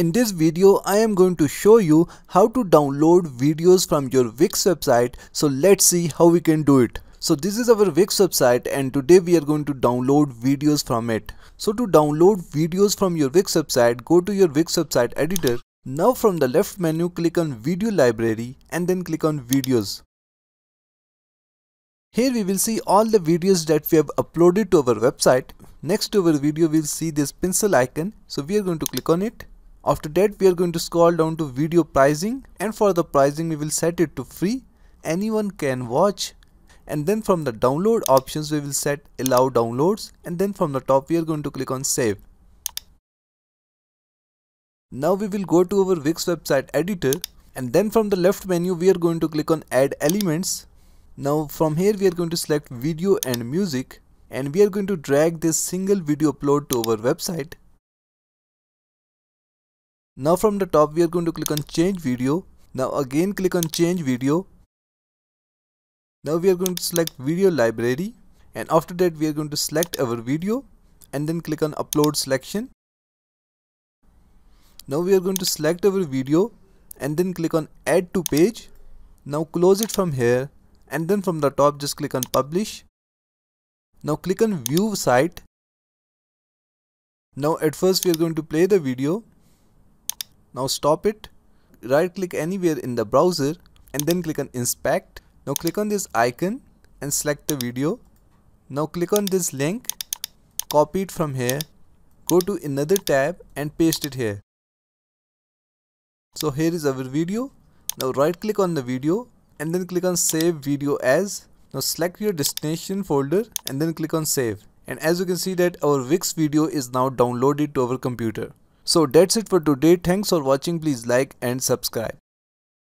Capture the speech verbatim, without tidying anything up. In this video, I am going to show you how to download videos from your Wix website. So let's see how we can do it. So this is our Wix website and today we are going to download videos from it. So to download videos from your Wix website, go to your Wix website editor. Now from the left menu, click on Video Library and then click on Videos. Here we will see all the videos that we have uploaded to our website. Next to our video, we will see this pencil icon. So we are going to click on it. After that, we are going to scroll down to video pricing, and for the pricing we will set it to free, anyone can watch, and then from the download options we will set allow downloads, and then from the top we are going to click on save. Now we will go to our Wix website editor, and then from the left menu we are going to click on add elements. Now from here we are going to select video and music, and we are going to drag this single video upload to our website. Now from the top we are going to click on change video. Now again click on change video. Now we are going to select video library, and after that we are going to select our video and then click on upload selection. Now we are going to select our video and then click on add to page. Now close it from here, and then from the top just click on publish. Now click on view site. Now at first we are going to play the video. Now stop it, right click anywhere in the browser and then click on inspect. Now click on this icon and select the video. Now click on this link, copy it from here, go to another tab and paste it here. So here is our video. Now right click on the video and then click on save video as. Now select your destination folder and then click on save. And as you can see that our Wix video is now downloaded to our computer. So that's it for today. Thanks for watching. Please like and subscribe.